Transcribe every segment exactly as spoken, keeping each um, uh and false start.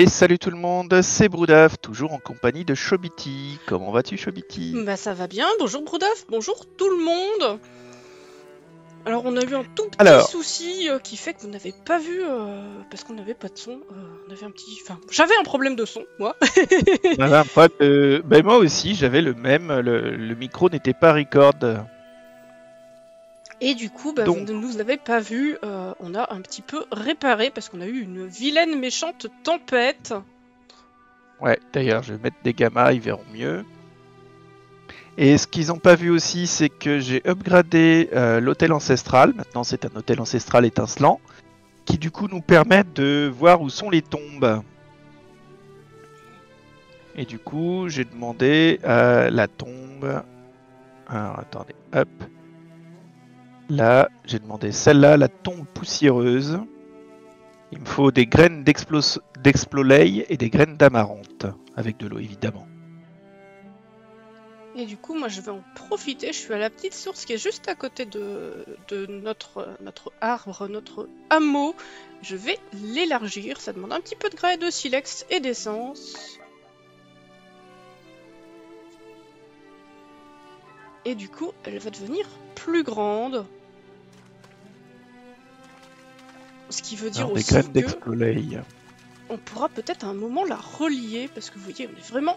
Et salut tout le monde, c'est Broudaff, toujours en compagnie de Chobitty. Comment vas-tu, Chobitty? Bah ça va bien, bonjour Broudaff, bonjour tout le monde. Alors on a eu un tout petit Alors... souci euh, qui fait que vous n'avez pas vu, euh, parce qu'on n'avait pas de son, euh, on avait un petit... Enfin, j'avais un problème de son, moi. On avait un problème de... Ben moi aussi, j'avais le même, le, le micro n'était pas record. Et du coup, bah, donc... vous ne nous avez pas vu, euh, on a un petit peu réparé parce qu'on a eu une vilaine méchante tempête. Ouais, d'ailleurs, je vais mettre des gammas, ils verront mieux. Et ce qu'ils n'ont pas vu aussi, c'est que j'ai upgradé euh, l'hôtel ancestral. Maintenant, c'est un hôtel ancestral étincelant, qui du coup nous permet de voir où sont les tombes. Et du coup, j'ai demandé euh, la tombe... Alors, attendez, hop... Là, j'ai demandé celle-là, la tombe poussiéreuse. Il me faut des graines d'exploleil et des graines d'amarante, avec de l'eau évidemment. Et du coup, moi je vais en profiter, je suis à la petite source qui est juste à côté de, de notre, notre arbre, notre hameau. Je vais l'élargir, ça demande un petit peu de grès, de silex et d'essence. Et du coup, elle va devenir plus grande. Ce qui veut dire Alors, aussi que on pourra peut-être à un moment la relier, parce que vous voyez, on est vraiment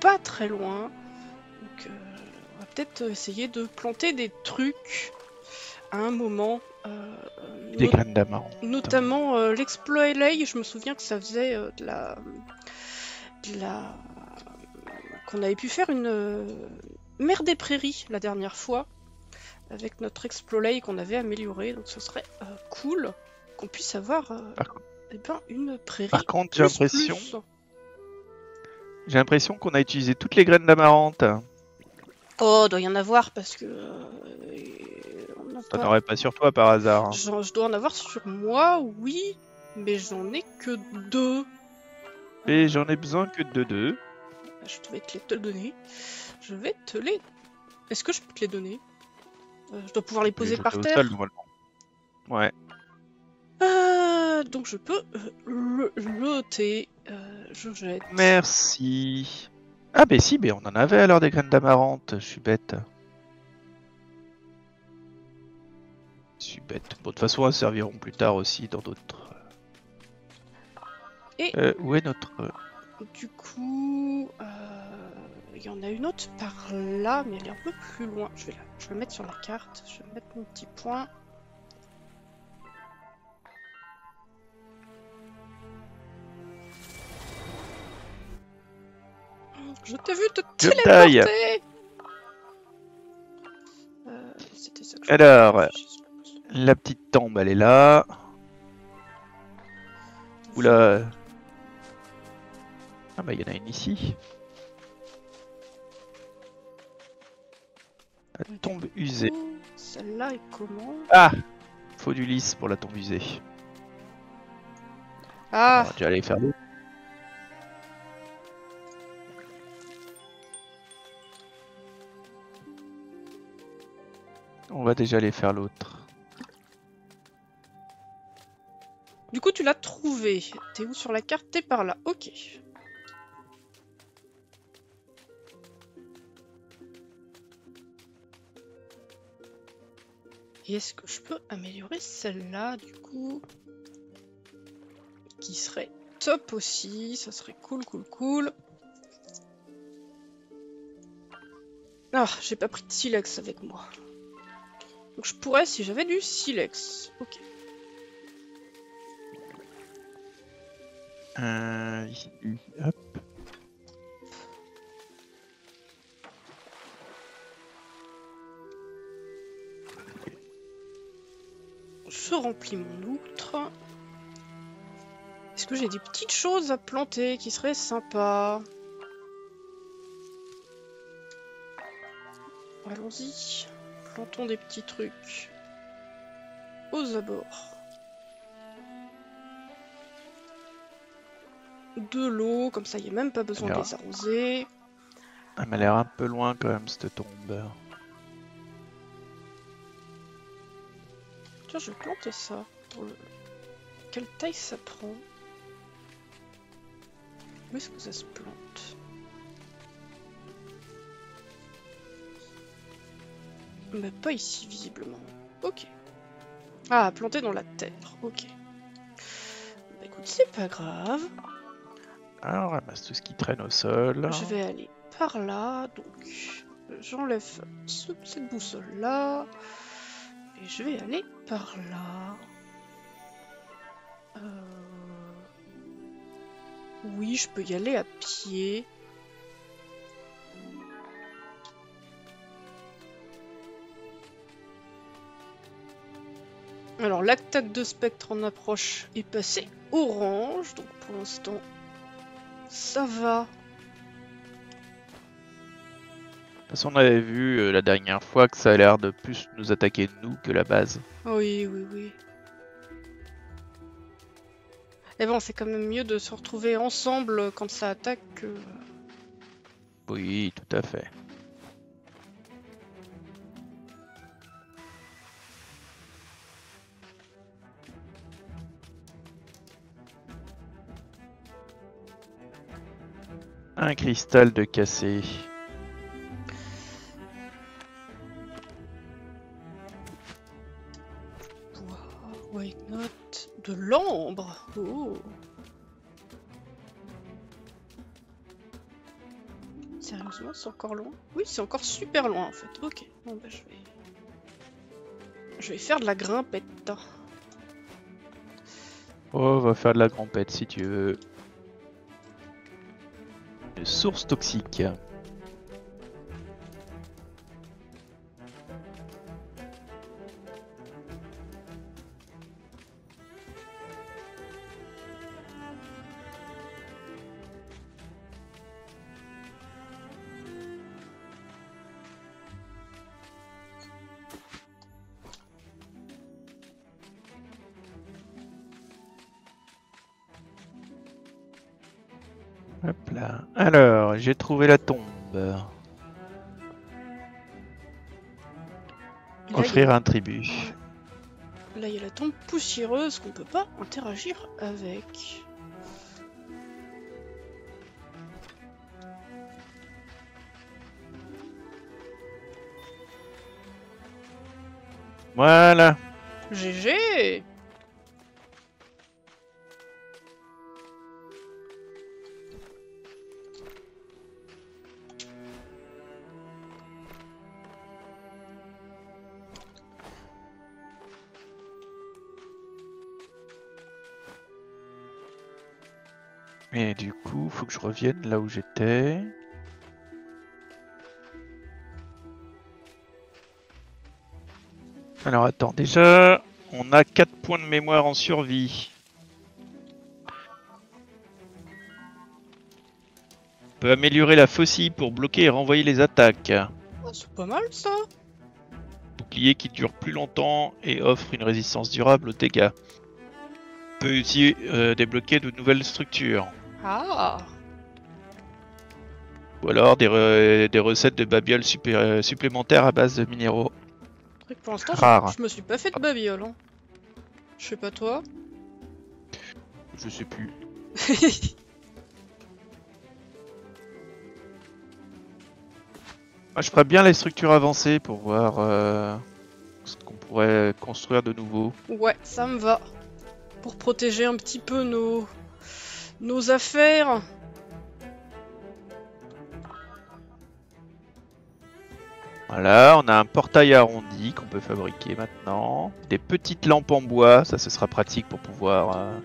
pas très loin. Donc euh, on va peut-être essayer de planter des trucs à un moment. Euh, des no graines d'amarante. Notamment euh, l'exploleil, je me souviens que ça faisait euh, de la... de la... qu'on avait pu faire une... Euh... Mère des prairies la dernière fois avec notre exploleil qu'on avait amélioré, donc ce serait euh, cool qu'on puisse avoir euh, eh ben, une prairie. Par contre, j'ai l'impression, j'ai l'impression qu'on a utilisé toutes les graines d'amarante. Oh, doit y en avoir parce que euh, on t'en aurais pas sur toi par hasard. Genre, je dois en avoir sur moi, oui, mais j'en ai que deux. Et j'en ai besoin que de deux. Je devais te les te donner. Je vais te les... Est-ce que je peux te les donner? euh, Je dois pouvoir les poser par terre. Sol, ouais. Euh, donc je peux euh, l'ôter. Euh, je jette. Merci. Ah ben si, mais on en avait alors des graines d'amarante. Je suis bête. Je suis bête. Bon, de toute façon, elles serviront plus tard aussi dans d'autres... Et... Euh, où est notre... Du coup... Euh... Il y en a une autre par là, mais elle est un peu plus loin. Je vais la, je vais la mettre sur la carte. Je vais mettre mon petit point. Je t'ai vu te téléporter. Euh, c'était ça que je Alors, la petite tombe, elle est là. Oula. Ah bah il y en a une ici. La tombe usée. Celle-là est comment? Ah, faut du lisse pour la tombe usée. Ah, on va déjà aller faire l'eau. On va déjà aller faire l'autre. Du coup, tu l'as trouvé. T'es où sur la carte? T'es par là. Ok. Et est-ce que je peux améliorer celle-là, du coup? Qui serait top aussi, ça serait cool, cool, cool. Ah, j'ai pas pris de silex avec moi. Donc je pourrais si j'avais du silex. Ok. Euh, hop. Je remplis mon outre. Est-ce que j'ai des petites choses à planter qui seraient sympas? Allons-y. Plantons des petits trucs aux abords. De l'eau, comme ça il n'y a même pas besoin de les arroser. Elle m'a l'air un peu loin quand même cette tombe. Tiens, je vais planter ça. Pour le... Quelle taille ça prend? Où est-ce que ça se plante? Bah pas ici visiblement. Ok. Ah, planté dans la terre. Ok. Bah écoute, c'est pas grave. Alors, on ramasse tout ce qui traîne au sol. Je vais aller par là, donc j'enlève ce, cette boussole là. Et je vais aller par là. Euh... Oui, je peux y aller à pied. Alors, l'attaque de spectre en approche est passée orange, donc pour l'instant, ça va. De toute façon, on avait vu euh, la dernière fois que ça a l'air de plus nous attaquer nous que la base. Oui, oui, oui. Et bon, c'est quand même mieux de se retrouver ensemble quand ça attaque que... Oui, tout à fait. Un cristal de cassé. De l'ambre. Oh. Sérieusement, c'est encore loin? Oui, c'est encore super loin en fait. Ok, bon bah je vais... Je vais faire de la grimpette. Oh, va faire de la grimpette si tu veux. Une source toxique. Hop là. Alors, j'ai trouvé la tombe. Là, offrir a... un tribut. Là, il y a la tombe poussiéreuse qu'on peut pas interagir avec. Voilà. G G. Et du coup, faut que je revienne là où j'étais. Alors attends, déjà, on a quatre points de mémoire en survie. On peut améliorer la faucille pour bloquer et renvoyer les attaques. Oh, c'est pas mal ça. Bouclier qui dure plus longtemps et offre une résistance durable aux dégâts. On peut aussi euh, débloquer de nouvelles structures. Ah. Ou alors des, re des recettes de babioles supplémentaires à base de minéraux. Pour l'instant, je, je me suis pas fait de babioles. Hein. Je sais pas toi. Je sais plus. Moi, je ferais bien les structures avancées pour voir euh, ce qu'on pourrait construire de nouveau. Ouais, ça me va. Pour protéger un petit peu nos... nos affaires. Voilà, on a un portail arrondi qu'on peut fabriquer maintenant. Des petites lampes en bois, ça ce sera pratique pour pouvoir euh,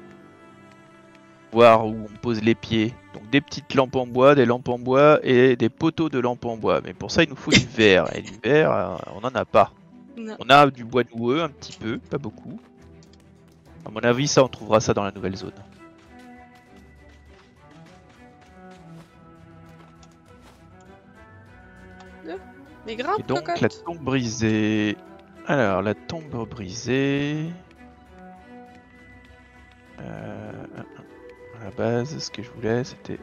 voir où on pose les pieds. Donc des petites lampes en bois, des lampes en bois et des poteaux de lampes en bois. Mais pour ça il nous faut du verre, et du verre euh, on n'en a pas. Non. On a du bois noueux un petit peu, pas beaucoup. À mon avis, ça, on trouvera ça dans la nouvelle zone. Mais grave, et donc, cocotte. La tombe brisée... Alors, la tombe brisée... Euh... À la base, ce que je voulais, c'était...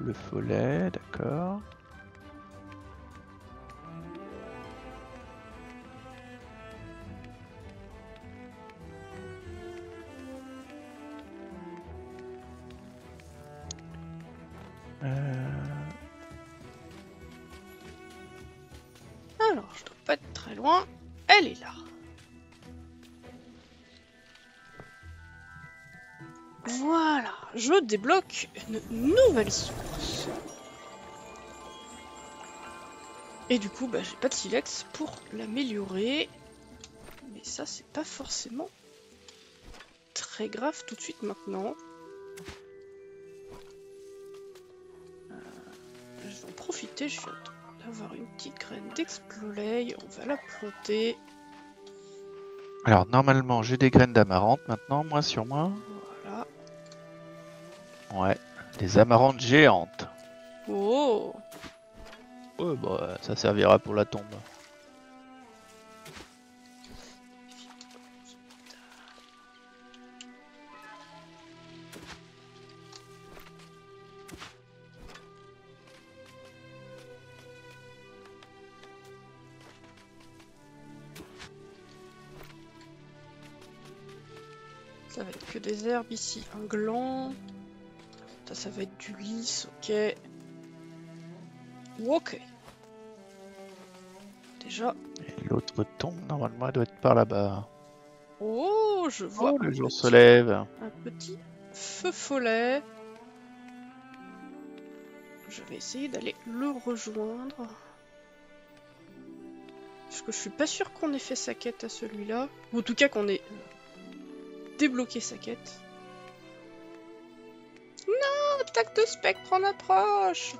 Le follet, d'accord... Euh... Alors, je dois pas être très loin. Elle est là. Voilà, je débloque une nouvelle source. Et du coup, bah, j'ai pas de silex pour l'améliorer. Mais ça, c'est pas forcément très grave tout de suite maintenant. Euh, je vais en profiter, je viens d'avoir une petite graine d'exploleil. On va la planter. Alors, normalement, j'ai des graines d'amarante maintenant, moi, sur moi. Voilà. Ouais, des amarantes géantes. Oh! Ouais, bah, ça servira pour la tombe. Ça va être que des herbes ici, un gland. Ça, ça va être du lys, ok. Ok. Déjà. L'autre tombe, normalement, elle doit être par là-bas. Oh, je vois. Oh, le jour se lève. Un petit feu follet. Je vais essayer d'aller le rejoindre. Parce que je suis pas sûr qu'on ait fait sa quête à celui-là. Ou en tout cas qu'on ait débloqué sa quête. Non, attaque de spectre en approche.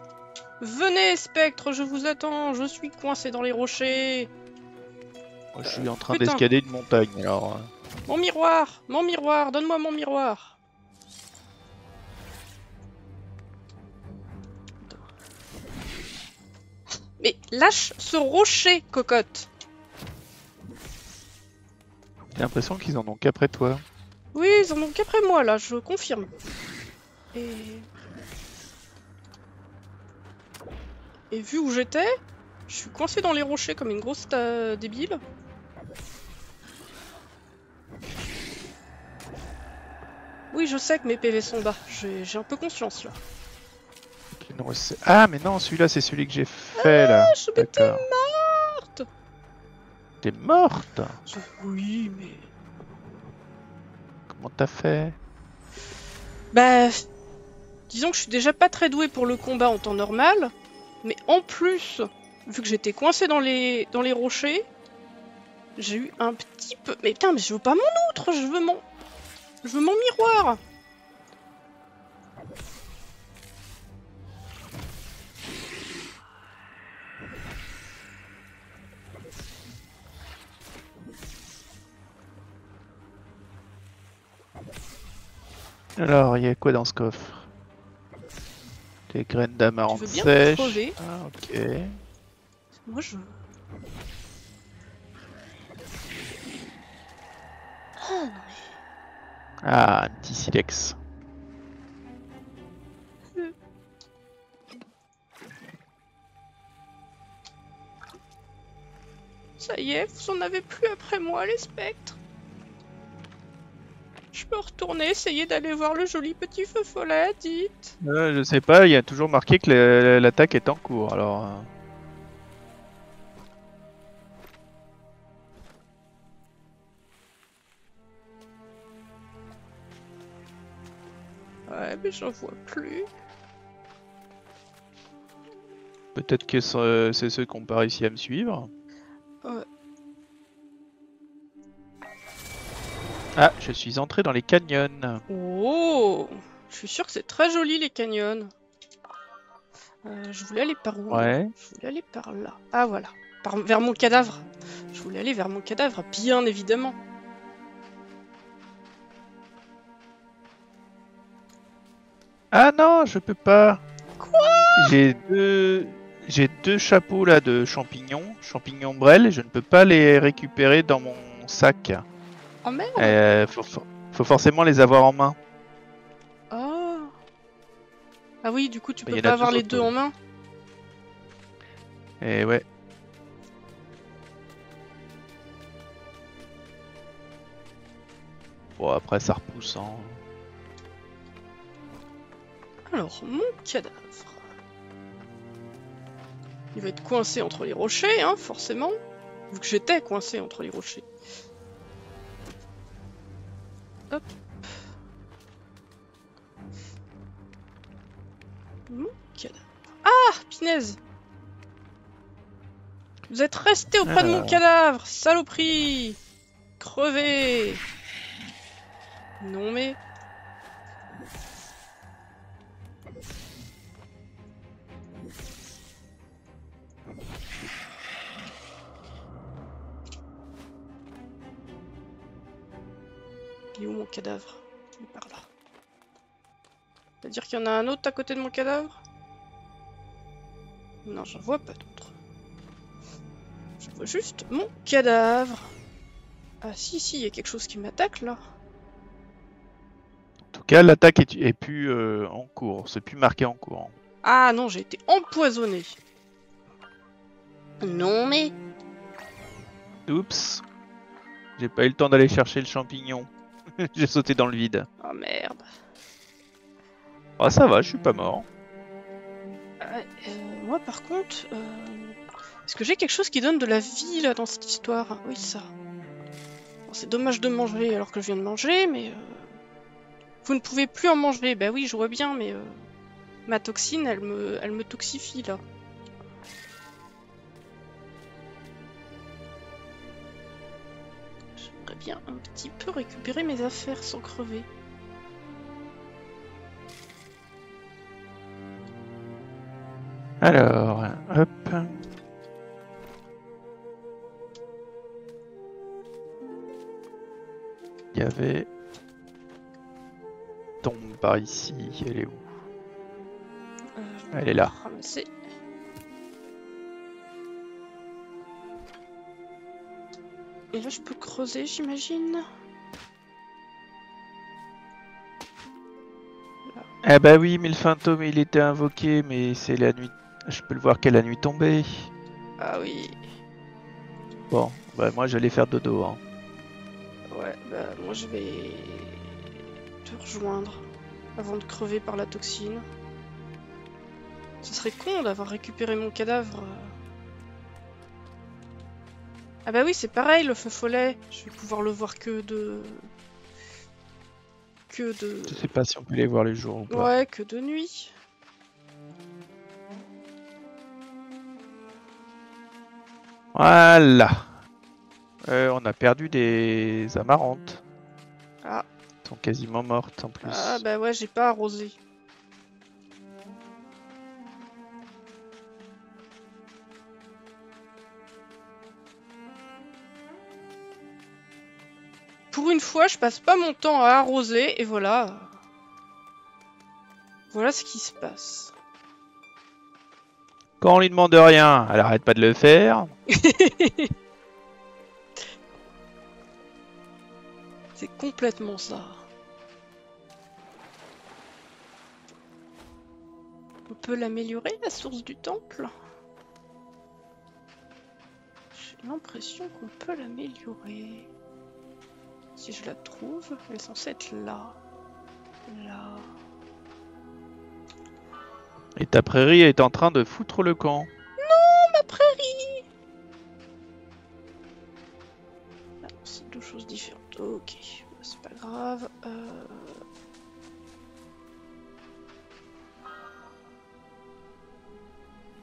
Venez, spectre, je vous attends, je suis coincé dans les rochers. Moi, je suis euh, en train d'escalader une montagne, alors... Mon miroir, mon miroir, donne-moi mon miroir. Mais lâche ce rocher, cocotte. J'ai l'impression qu'ils en ont qu'après toi. Oui, ils en ont qu'après moi, là, je confirme. Et... Et vu où j'étais, je suis coincé dans les rochers comme une grosse euh, débile. Oui, je sais que mes P V sont bas. J'ai un peu conscience là. Ah, mais non, celui-là, c'est celui que j'ai fait ah, là. Ah, t'es morte. T'es morte. Oui, mais comment t'as fait? Bah, disons que je suis déjà pas très douée pour le combat en temps normal. Mais en plus, vu que j'étais coincé dans les dans les rochers, j'ai eu un petit peu... Mais putain, mais je veux pas mon autre, je veux mon... Je veux mon miroir. Alors, il y a quoi dans ce coffre? Des graines d'amarante sèche. Ah, ok. Moi je... Oh, non, mais... Ah, un petit silex. Euh... Ça y est, vous en avez plus après moi, les spectres. Je peux retourner, essayer d'aller voir le joli petit feu follet, dites. Euh, je sais pas, il y a toujours marqué que l'attaque est en cours, alors... Euh... Ouais, mais j'en vois plus. Peut-être que c'est ceux qui n'ont pas réussi à me suivre. Ouais. Ah, je suis entré dans les canyons. Oh, je suis sûr que c'est très joli les canyons. Euh, je voulais aller par où? Ouais. Je voulais aller par là. Ah voilà, par, vers mon cadavre. Je voulais aller vers mon cadavre, bien évidemment. Ah non, je peux pas. Quoi? J'ai deux, j'ai deux chapeaux là de champignons, champignons brels. Je ne peux pas les récupérer dans mon sac. Oh merde. Euh, faut, faut, faut forcément les avoir en main. Oh. Ah oui, du coup tu peux pas avoir les deux en main. Eh ouais. Bon après ça repousse hein. Alors, mon cadavre. Il va être coincé entre les rochers, hein, forcément. Vu que j'étais coincé entre les rochers. Hop. Mon cadavre. Ah, pinaise! Vous êtes resté auprès ah. de mon cadavre, saloperie! Crevez! Non mais... Il est où mon cadavre? Il est par là. C'est-à-dire qu'il y en a un autre à côté de mon cadavre? Non, j'en vois pas d'autre. Je vois juste mon cadavre. Ah si, si, il y a quelque chose qui m'attaque là. En tout cas, l'attaque est, est plus euh, en cours. C'est plus marqué en cours. Ah non, j'ai été empoisonné. Non mais... Oups. J'ai pas eu le temps d'aller chercher le champignon. J'ai sauté dans le vide. Oh merde. Ah ça va, je suis pas mort. Euh, euh, moi par contre... Euh... Est-ce que j'ai quelque chose qui donne de la vie là dans cette histoire? Oui ça. Bon, c'est dommage de manger alors que je viens de manger, mais... Euh... Vous ne pouvez plus en manger. Bah oui, je vois bien, mais... Euh... Ma toxine, elle me, elle me toxifie là. J'aimerais bien un petit peu récupérer mes affaires sans crever. Alors, hop. Il y avait... Tombe par ici, elle est où ? Elle est là. Ramasser. Et là, je peux creuser, j'imagine. Ah bah oui, mais le fantôme, il était invoqué, mais c'est la nuit... Je peux le voir qu'est la nuit tombée. Ah oui. Bon, bah moi, j'allais faire dodo. Hein. Ouais, bah moi, je vais te rejoindre avant de crever par la toxine. Ce serait con d'avoir récupéré mon cadavre. Ah bah oui, c'est pareil, le feu follet. Je vais pouvoir le voir que de... Que de... Je sais pas si on peut les voir les jours ou pas. Ouais, que de nuit. Voilà. Euh, on a perdu des amarantes. Ah. Elles sont quasiment mortes en plus. Ah bah ouais, j'ai pas arrosé. Pour une fois, je passe pas mon temps à arroser, et voilà. Voilà ce qui se passe. Quand on lui demande rien, elle arrête pas de le faire. C'est complètement ça. On peut l'améliorer, la source du temple? J'ai l'impression qu'on peut l'améliorer. Si je la trouve, elle est censée être là. Là. Et ta prairie est en train de foutre le camp. Non, ma prairie! Ah, c'est deux choses différentes. Ok, c'est pas grave. Euh...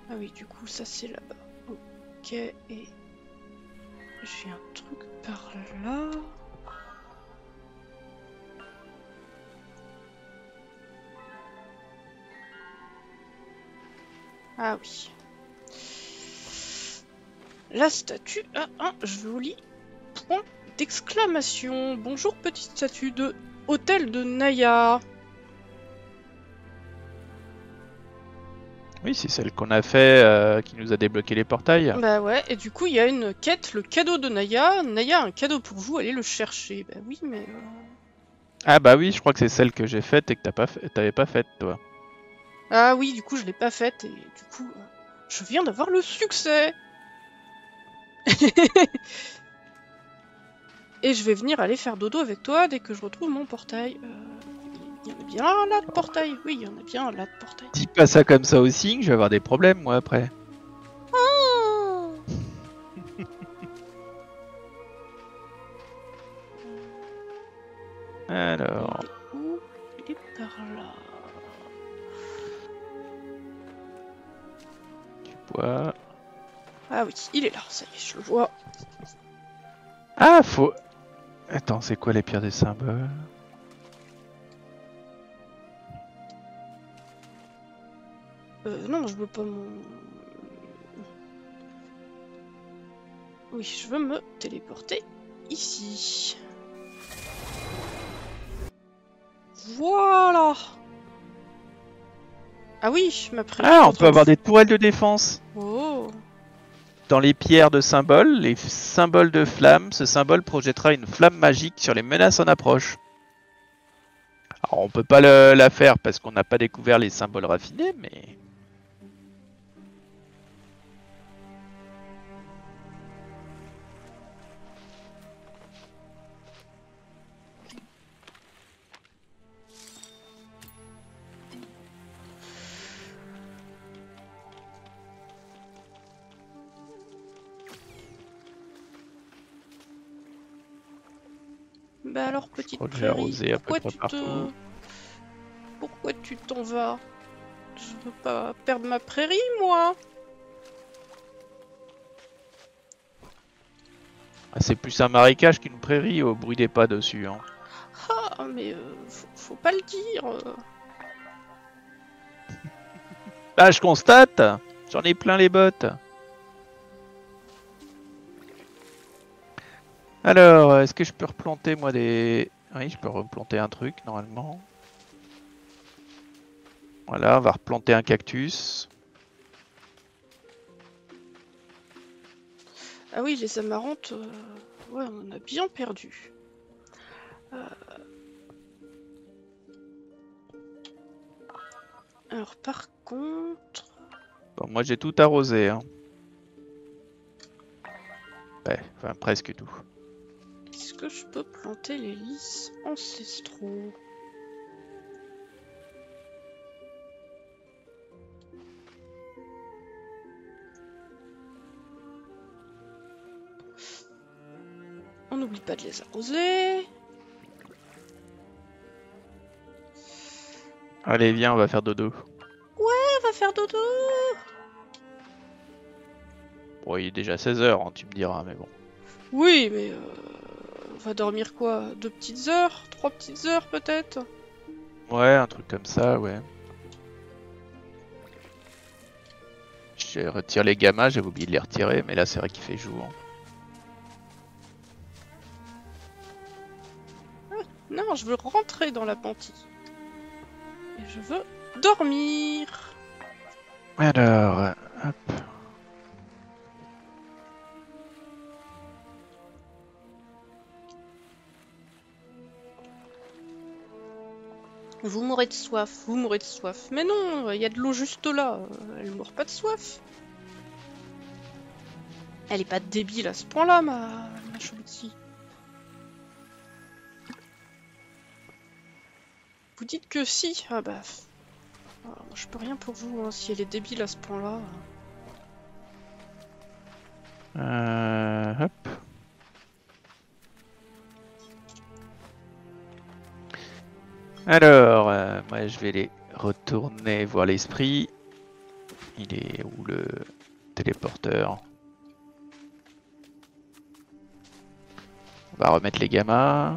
Ah oui, du coup, ça c'est là-bas. Ok, et... J'ai un truc par là... Ah oui. La statue a un joli point d'exclamation. Bonjour petite statue de Hôtel de Naya. Oui, c'est celle qu'on a fait euh, qui nous a débloqué les portails. Bah ouais, et du coup il y a une quête, le cadeau de Naya. Naya a un cadeau pour vous, allez le chercher. Bah oui, mais... Euh... Ah bah oui, je crois que c'est celle que j'ai faite et que t'as pas fait... t'avais pas faite, toi. Ah oui, du coup, je l'ai pas faite, et du coup, euh, je viens d'avoir le succès. Et je vais venir aller faire dodo avec toi dès que je retrouve mon portail. Euh, Il y en a bien un là de portail. Oui, il y en a bien un là de portail. Dis pas ça comme ça au signe, je vais avoir des problèmes moi après. Oh. Alors... Il est où? Il est par là. Tu bois... Ah oui, il est là, ça y est, je le vois. Ah, faut... Attends, c'est quoi les pires des symboles? Euh, non, je veux pas mon... Oui, je veux me téléporter ici. Voilà. Ah oui, ma prise. Ah, on peut avoir des tourelles de défense. Oh. Dans les pierres de symboles, les symboles de flammes, ce symbole projettera une flamme magique sur les menaces en approche. Alors on peut pas le, la faire parce qu'on n'a pas découvert les symboles raffinés, mais... Bah alors petite prairie, pourquoi, te... pourquoi tu t'en vas? Je veux pas perdre ma prairie moi. Ah, c'est plus un marécage qu'une prairie au bruit des pas dessus. Hein. Ah mais euh, faut, faut pas le dire. Là je constate, j'en ai plein les bottes. Alors, est-ce que je peux replanter moi des... Oui, je peux replanter un truc normalement. Voilà, on va replanter un cactus. Ah oui, les amarantes, euh... ouais, on en a bien perdu. Euh... Alors par contre... Bon, moi j'ai tout arrosé. Hein. Ouais, enfin presque tout. Est-ce que je peux planter les lys ancestraux? On n'oublie pas de les arroser. Allez, viens, on va faire dodo. Ouais, on va faire dodo. Bon, il est déjà seize heures, hein, tu me diras, mais bon. Oui, mais... Euh... On va dormir quoi? Deux petites heures? Trois petites heures peut-être? Ouais, un truc comme ça, ouais. Je retire les gammas, j'avais oublié de les retirer, mais là c'est vrai qu'il fait jour. Ah, non, je veux rentrer dans la pantille. Et je veux dormir. Alors, hop. Vous mourrez de soif, vous mourrez de soif. Mais non, il y a de l'eau juste là. Elle ne meurt pas de soif. Elle est pas débile à ce point-là, ma, ma Chobitty. Vous dites que si. Ah bah... Alors, je peux rien pour vous, hein, si elle est débile à ce point-là. Euh... Hop. Alors, euh, moi je vais les retourner voir l'esprit. Il est où le téléporteur? On va remettre les gammas.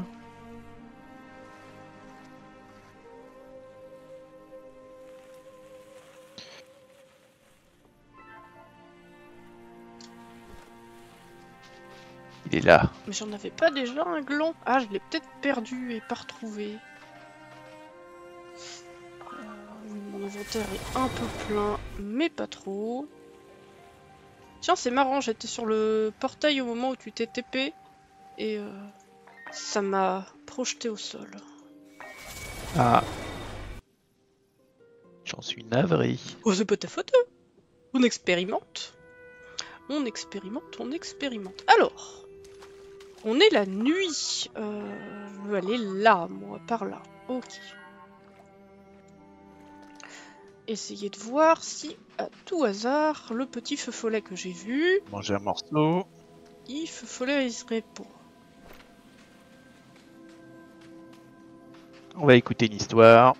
Il est là. Mais j'en avais pas déjà un gland? Ah, je l'ai peut-être perdu et pas retrouvé. L'inventaire est un peu plein, mais pas trop. Tiens, c'est marrant, j'étais sur le portail au moment où tu t'es T P et euh, ça m'a projeté au sol. Ah. J'en suis navré. Oh, c'est pas ta faute. On expérimente. On expérimente, on expérimente. Alors, on est la nuit. Euh, je veux aller là, moi, par là. Ok. essayer de voir si, à tout hasard, le petit feu follet que j'ai vu... Manger un morceau. Il feu follet, il se répond. On va écouter une histoire.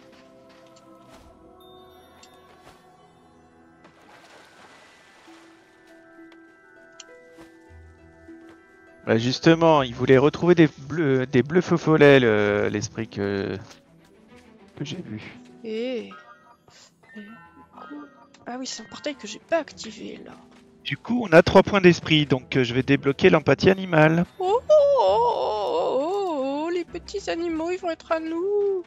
Bah justement, il voulait retrouver des bleus, des bleus feu follets, le, l'esprit que, que j'ai vu. Et... Et coup... Ah oui, c'est un portail que j'ai pas activé là. Du coup, on a trois points d'esprit, donc je vais débloquer l'empathie animale. Oh, oh, oh, oh, oh, oh, les petits animaux, ils vont être à nous.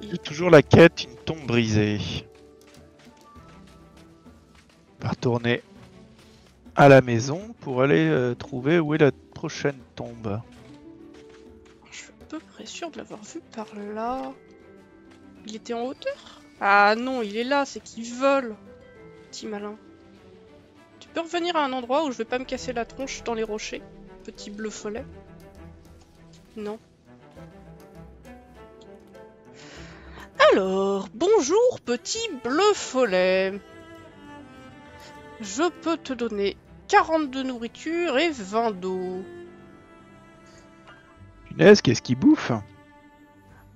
Il... Toujours la quête, une tombe brisée. On va retourner à la maison pour aller euh, trouver où est la prochaine tombe. Je suis à peu près sûr de l'avoir vu par là. Il était en hauteur? Ah non, il est là, c'est qu'il vole. Petit malin. Tu peux revenir à un endroit où je vais pas me casser la tronche dans les rochers? Petit bleu follet. Non. Alors, bonjour petit bleu follet. Je peux te donner quarante de nourriture et vingt d'eau. Punaise, qu'est-ce qu'il bouffe?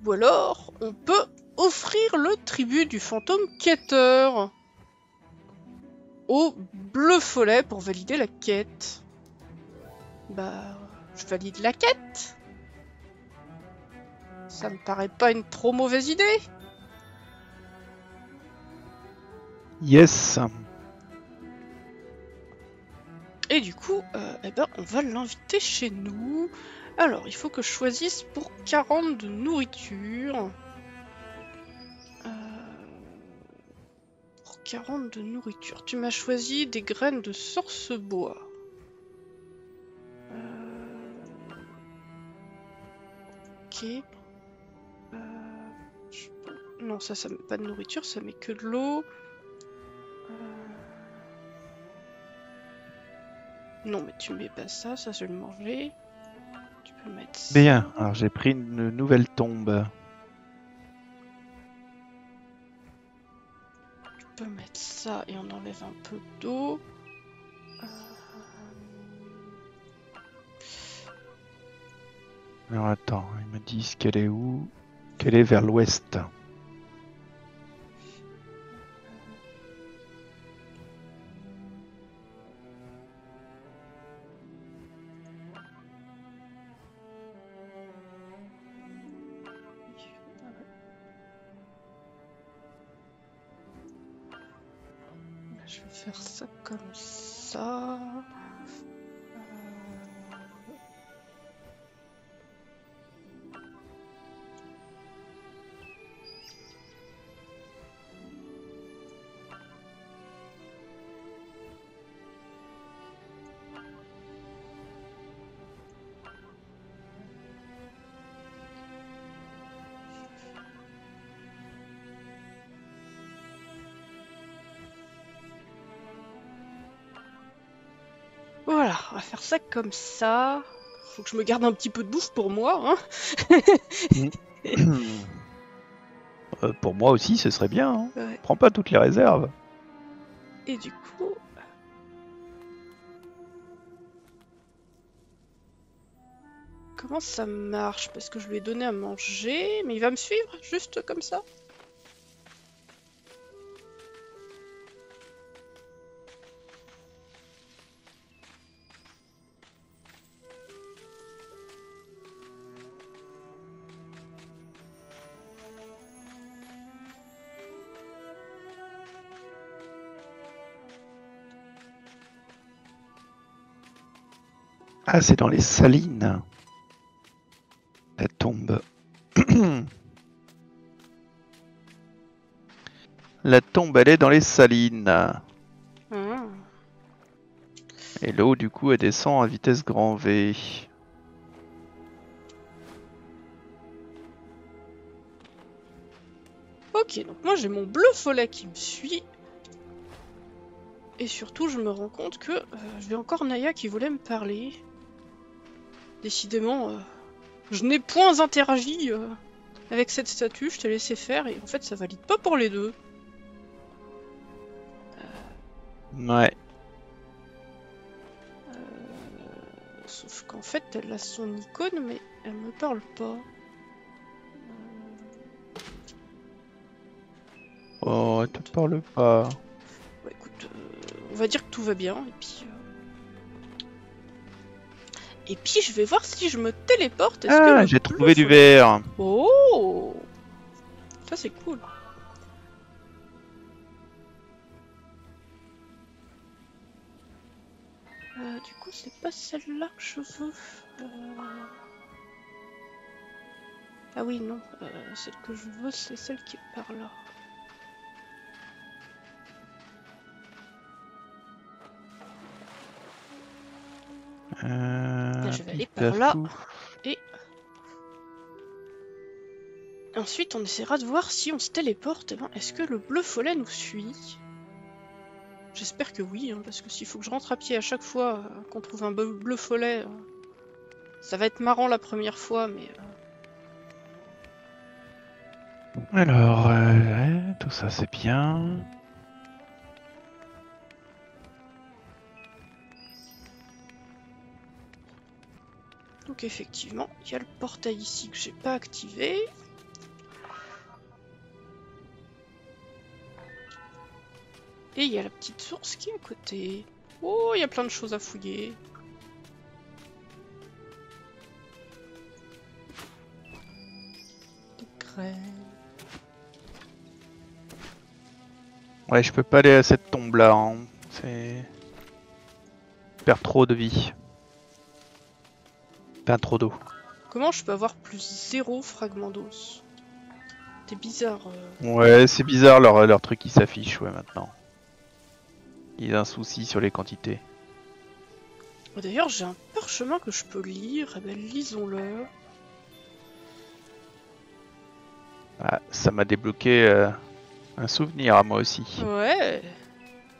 Ou alors, on peut offrir le tribut du fantôme quêteur au bleu follet pour valider la quête. Bah, je valide la quête. Ça me paraît pas une trop mauvaise idée. Yes. Et du coup, euh, eh ben, on va l'inviter chez nous. Alors, il faut que je choisisse pour quarante de nourriture. Euh, pour quarante de nourriture. Tu m'as choisi des graines de sorcebois. Euh... Ok. Euh... Je... Non, ça, ça met pas de nourriture, ça met que de l'eau. Non, mais tu mets pas ça, ça je vais le manger. Tu peux mettre ça. Bien, alors j'ai pris une nouvelle tombe. Tu peux mettre ça et on enlève un peu d'eau. Euh... Alors attends, ils me disent qu'elle est où? Qu'elle est vers l'ouest. Faire ça comme ça. Euh... Voilà, on va faire ça comme ça. Faut que je me garde un petit peu de bouffe pour moi, hein. euh, Pour moi aussi, ce serait bien. Hein. Ouais. Prends pas toutes les réserves. Et du coup... Comment ça marche? Parce que je lui ai donné à manger, mais il va me suivre, juste comme ça. Ah, c'est dans les salines, la tombe. La tombe, elle est dans les salines. Mmh. Et l'eau, du coup, elle descend à vitesse grand V. Ok, donc moi j'ai mon bleu follet qui me suit. Et surtout, je me rends compte que euh, j'ai encore Naya qui voulait me parler. Décidément, euh, je n'ai point interagi euh, avec cette statue, je t'ai laissé faire et en fait ça valide pas pour les deux. Euh... Ouais. Euh... Sauf qu'en fait elle a son icône mais elle me parle pas. Oh, elle te parle pas. Ouais, écoute, euh, on va dire que tout va bien, et puis... Euh... Et puis, je vais voir si je me téléporte. Est-ce ah, j'ai trouvé du verre. Oh, ça, c'est cool. Euh, du coup, c'est pas celle-là que je veux... Euh... Ah oui, non. Euh, celle que je veux, c'est celle qui est par là. Euh, là, je vais aller par là et ensuite on essaiera de voir si on se téléporte. Eh ben, est-ce que le bleu follet nous suit? J'espère que oui, hein, parce que s'il faut que je rentre à pied à chaque fois euh, qu'on trouve un bleu, bleu follet, euh, ça va être marrant la première fois, mais... Euh... Alors, euh, ouais, tout ça c'est bien... Donc effectivement, il y a le portail ici que j'ai pas activé. Et il y a la petite source qui est à côté. Oh, il y a plein de choses à fouiller. Des crèmes. Ouais, je peux pas aller à cette tombe là, hein. C'est... Je perds trop de vie. Ben, trop d'eau. Comment je peux avoir plus zéro fragment d'os? C'est bizarre. Euh... Ouais, c'est bizarre leur, leur truc qui s'affiche, ouais, maintenant. Il y a un souci sur les quantités. D'ailleurs, j'ai un parchemin que je peux lire, eh ben, lisons-le. Ah, ça m'a débloqué euh, un souvenir à moi aussi. Ouais.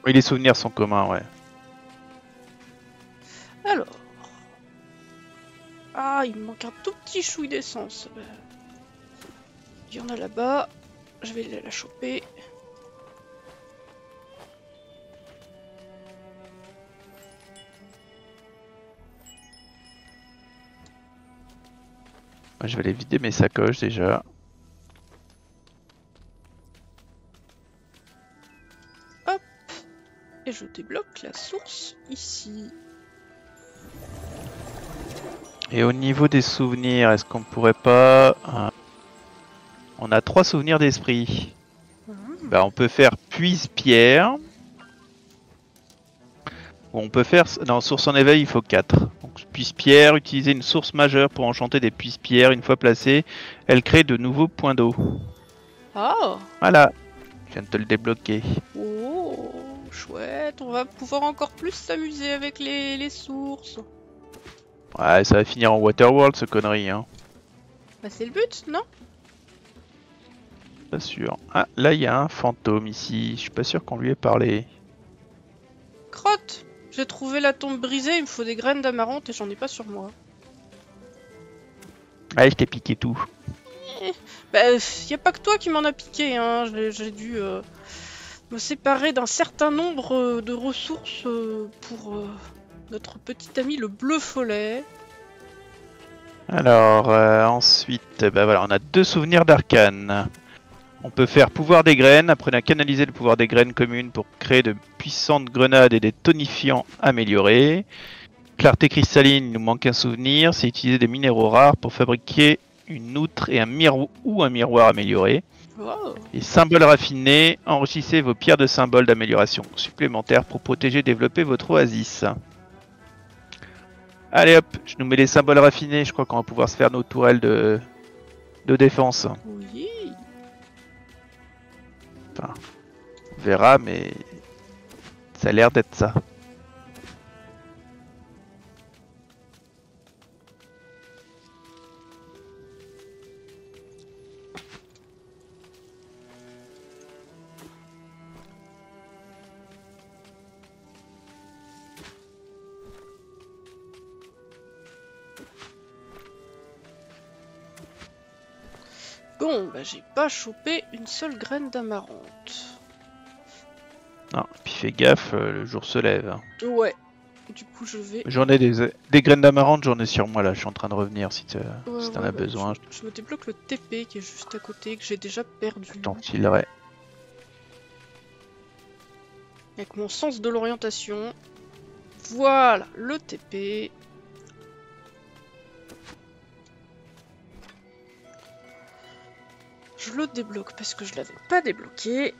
Oui, les souvenirs sont communs, ouais. Alors... Ah, il me manque un tout petit chouille d'essence. Il y en a là-bas. Je vais la choper. Moi, je vais aller vider mes sacoches déjà. Hop. Et je débloque la source ici. Et au niveau des souvenirs, est-ce qu'on pourrait pas... On a trois souvenirs d'esprit. Mmh. Bah, on peut faire puise-pierre. Ou on peut faire... Non, source en éveil, il faut quatre. Donc puise-pierre, utiliser une source majeure pour enchanter des puise-pierres. Une fois placée, elle crée de nouveaux points d'eau. Oh. Voilà, je viens de te le débloquer. Oh, chouette, on va pouvoir encore plus s'amuser avec les, les sources. Ouais, ça va finir en Waterworld ce connerie, hein. Bah c'est le but, non? Pas sûr. Ah, là il y a un fantôme ici, je suis pas sûr qu'on lui ait parlé. Crotte! J'ai trouvé la tombe brisée, il me faut des graines d'amarante et j'en ai pas sur moi. Ouais, je t'ai piqué tout. Bah, y a pas que toi qui m'en a piqué, hein, j'ai dû euh, me séparer d'un certain nombre de ressources euh, pour... Euh... notre petit ami le bleu follet. Alors euh, ensuite, bah voilà, on a deux souvenirs d'arcane. On peut faire pouvoir des graines, apprenez à canaliser le pouvoir des graines communes pour créer de puissantes grenades et des tonifiants améliorés. Clarté cristalline, il nous manque un souvenir, c'est utiliser des minéraux rares pour fabriquer une outre et un miroir ou un miroir amélioré. Wow. Et symboles raffinés, enrichissez vos pierres de symboles d'amélioration supplémentaires pour protéger et développer votre oasis. Allez hop, je nous mets les symboles raffinés, je crois qu'on va pouvoir se faire nos tourelles de, de défense. Oui. Enfin, on verra, mais ça a l'air d'être ça. Bon, bah j'ai pas chopé une seule graine d'amarante. Non, puis fais gaffe, euh, le jour se lève. Ouais, du coup je vais... J'en ai des, des graines d'amarante, j'en ai sur moi là, je suis en train de revenir si t'en ouais, si ouais, as bah, besoin. Je, je me débloque le T P qui est juste à côté, que j'ai déjà perdu. Je t'en filerai. Avec mon sens de l'orientation. Voilà, le T P. Je le débloque parce que je l'avais pas débloqué.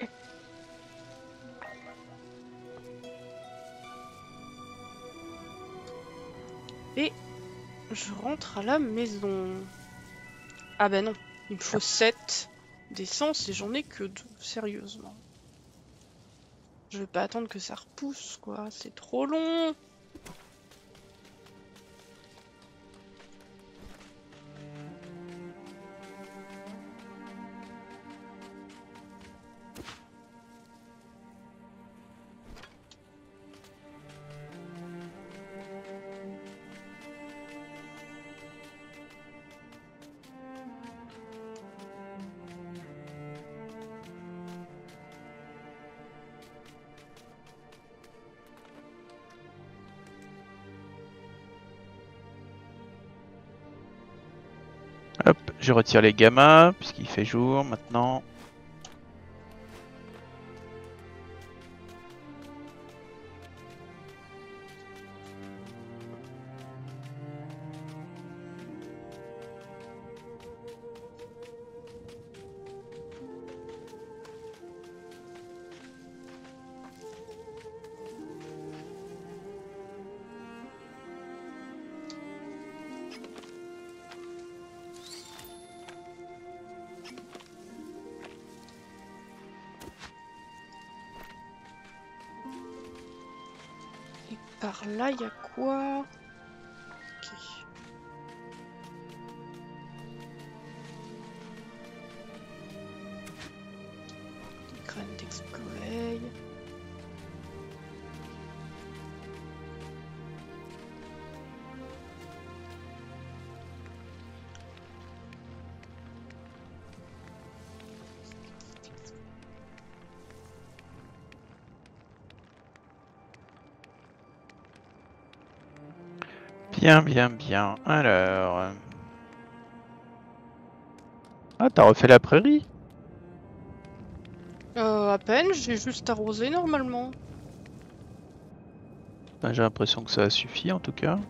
Et je rentre à la maison. Ah ben non, il me faut sept d'essence et j'en ai que deux, sérieusement. Je vais pas attendre que ça repousse, quoi. C'est trop long. Hop, je retire les gamins, puisqu'il fait jour maintenant. Par là, il y a quoi? Ok. Des graines d'exploit. Bien, bien, bien. Alors... Ah, t'as refait la prairie? Euh, à peine, j'ai juste arrosé normalement. Ben, j'ai l'impression que ça a suffi en tout cas.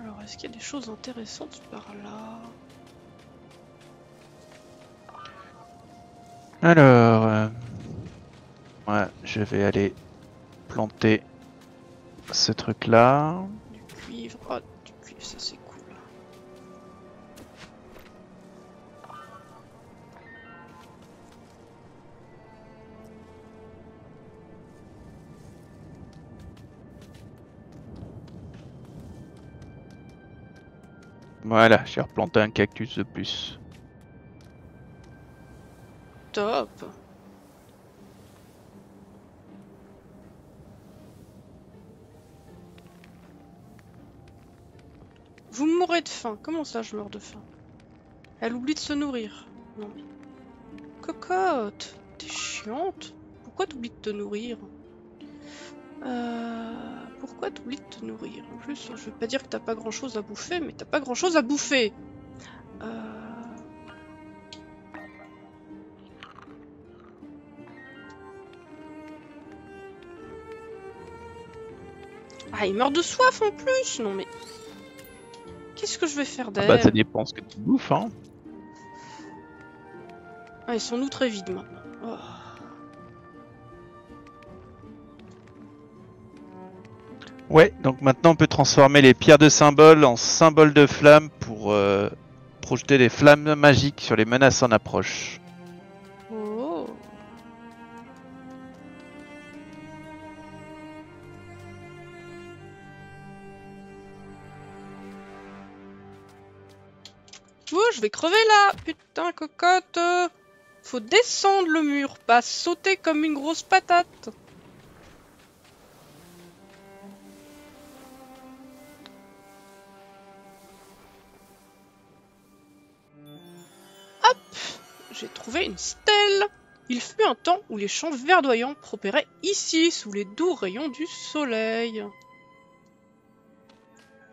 Alors, est-ce qu'il y a des choses intéressantes par là? Alors... Euh, ouais, je vais aller planter ce truc-là. Du cuivre... Ah, oh, du cuivre, ça c'est cool. Voilà, j'ai replanté un cactus de plus. Top. Vous mourrez de faim. Comment ça, je meurs de faim? Elle oublie de se nourrir. Non mais... Cocotte, t'es chiante. Pourquoi t'oublies de te nourrir? Euh... Pourquoi t'oublies de te nourrir? En plus, je vais pas dire que t'as pas grand chose à bouffer, mais t'as pas grand chose à bouffer! Euh... Ah, il meurt de soif en plus! Non mais... Qu'est-ce que je vais faire d'elle? Ah bah ça dépend ce que tu bouffes, hein! Ah, ils sont nous très vides maintenant. Oh. Ouais, donc maintenant on peut transformer les pierres de symbole en symboles de flammes pour euh, projeter des flammes magiques sur les menaces en approche. Ouh, je vais crever là. Putain, cocotte. Faut descendre le mur, pas sauter comme une grosse patate. Hop, j'ai trouvé une stèle. Il fut un temps où les champs verdoyants propéraient ici, sous les doux rayons du soleil.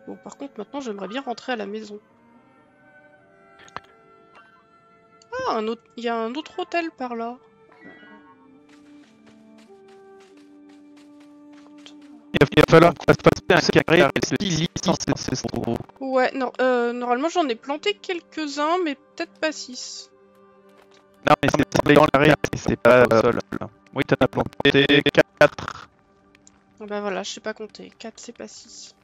Bon, par contre, maintenant, j'aimerais bien rentrer à la maison. Ah, un autre... il y a un autre hôtel par là. Il va falloir qu'on fasse passer un carré avec ce lily sans cesse trop. Ouais, non, euh, normalement, j'en ai planté quelques-uns, mais peut-être pas six. Non, mais c'est dans l'arrêt, c'est pas le sol. Oui, t'en as planté quatre. Ah bah voilà, je sais pas compter. quatre, c'est pas six.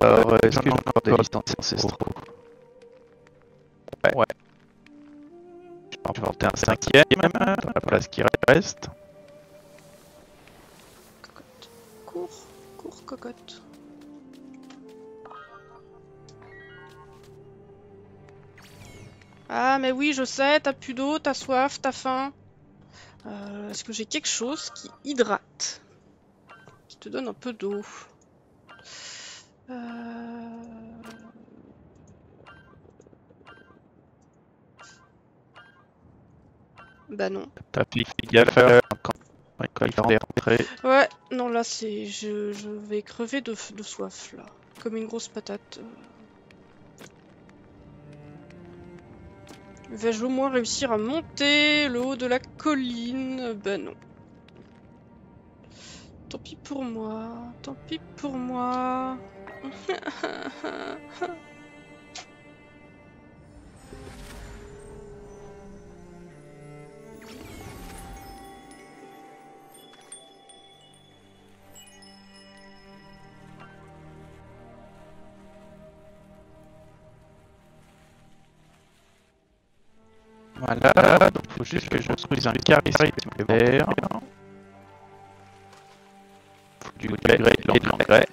Alors, est-ce que j'ai encore des listes ancestraux? Ouais. Ouais. Je vais inventer un cinquième, dans la place qui reste. Cocotte. Cours, cours, cocotte. Ah, mais oui, je sais, t'as plus d'eau, t'as soif, t'as faim. Euh, est-ce que j'ai quelque chose qui hydrate? Qui te donne un peu d'eau? Euh... Bah non. T'as plus faire quand il est rentré. Ouais, non là c'est... Je... je vais crever de... de soif là. Comme une grosse patate. Vais-je au moins réussir à monter le haut de la colline? Bah non. Tant pis pour moi. Tant pis pour moi. Voilà, donc faut juste que je construise un carré vert. Faut du grès et de l'engrais.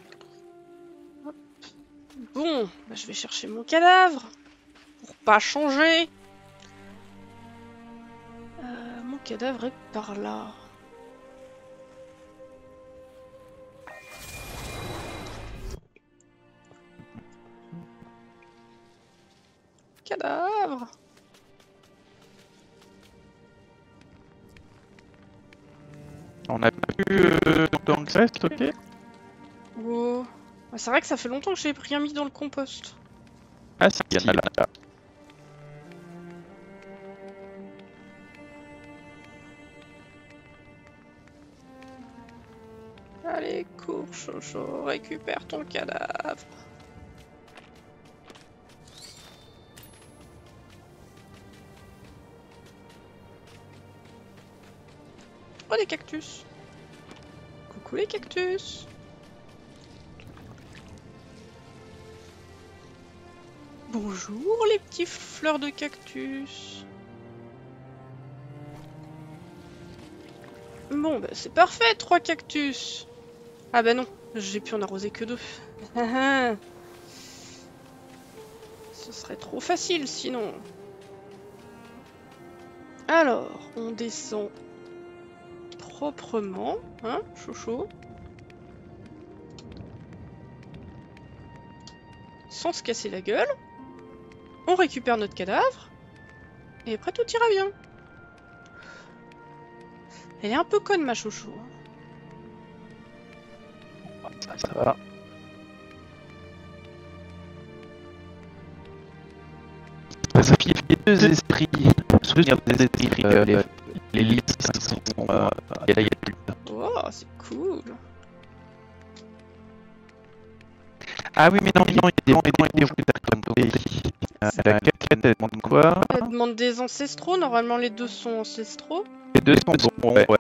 Bon, bah je vais chercher mon cadavre, pour pas changer. Euh, mon cadavre est par là. Cadavre. On a plus euh, dans le reste, ok. Wow. C'est vrai que ça fait longtemps que j'ai rien mis dans le compost. Ah si, il y en a là, là. Allez, cours, Chocho, récupère ton cadavre. Oh, des cactus. Coucou les cactus. Bonjour les petites fleurs de cactus. Bon bah c'est parfait, trois cactus. Ah bah non, j'ai pu en arroser que deux. Ce serait trop facile sinon. Alors, on descend proprement, hein, chouchou. Sans se casser la gueule. On récupère notre cadavre, et après tout ira bien. Elle est un peu conne ma chouchou. Ça, ça va. Ça fait deux esprits. Souvenir des esprits. Euh, les les listes sont... Euh, et là, y a plus. Oh, c'est cool. Ah oui, mais non, non, il y a des gens qui ont des gens. La quête, elle demande quoi? Elle demande des ancestraux, normalement les deux sont ancestraux. Les deux sont bons, ouais. ouais.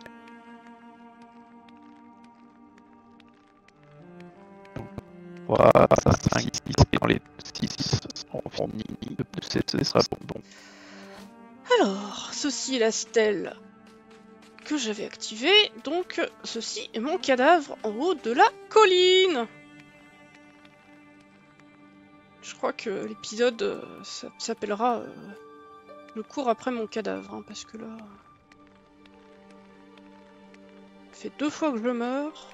trois, cinq, six, et dans les six, on finit de plus, ce sera bon. Alors, ceci est la stèle que j'avais activée, donc ceci est mon cadavre en haut de la colline. Je crois que l'épisode euh, s'appellera euh, le cours après mon cadavre, hein, parce que là... Ça fait deux fois que je meurs.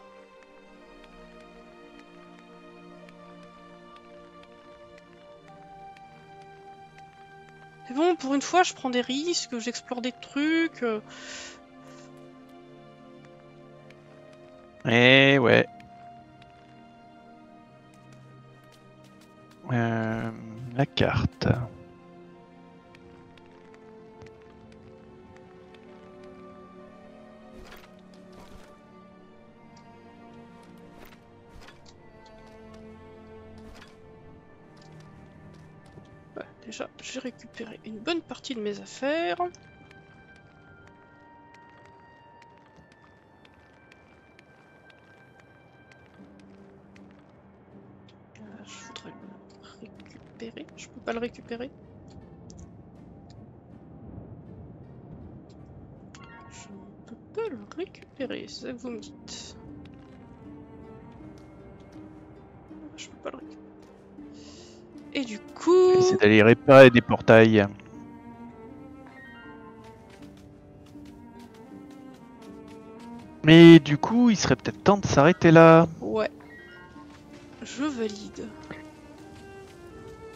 C'est bon, pour une fois, je prends des risques, j'explore des trucs. Euh... Eh ouais. Euh, la carte. Bah, déjà, j'ai récupéré une bonne partie de mes affaires. Je peux pas le récupérer. Je ne peux pas le récupérer, c'est ça que vous me dites. Je peux pas le récupérer. Et du coup... C'est d'aller réparer des portails. Mais du coup, il serait peut-être temps de s'arrêter là. Ouais. Je valide.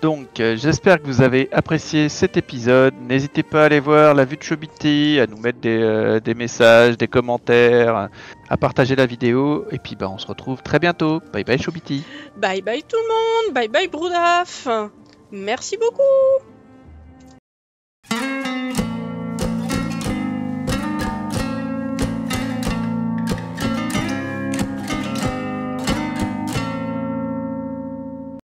Donc, euh, j'espère que vous avez apprécié cet épisode. N'hésitez pas à aller voir la vue de Chobitty, à nous mettre des, euh, des messages, des commentaires, à partager la vidéo. Et puis, bah, on se retrouve très bientôt. Bye bye Chobitty. Bye bye tout le monde. Bye bye Broudaff. Merci beaucoup.